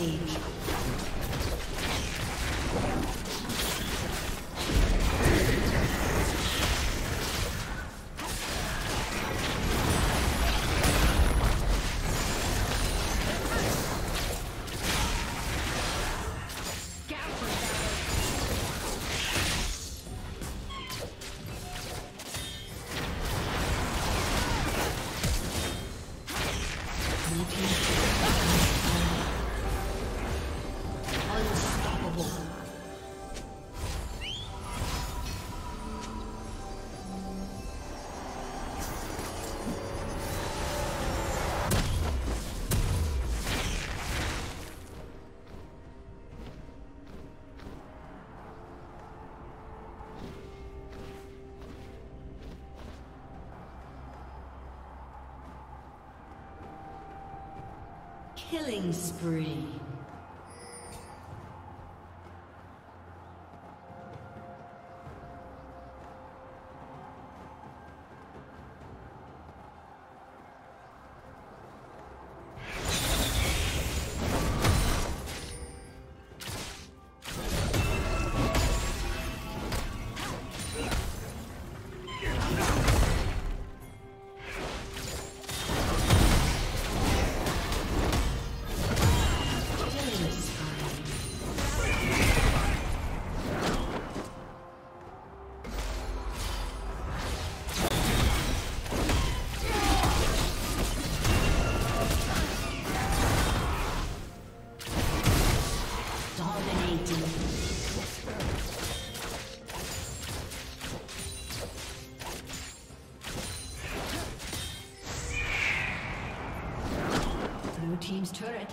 Rampage. Killing spree. Team's turret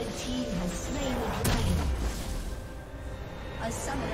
The team has slain the dragon. A summon.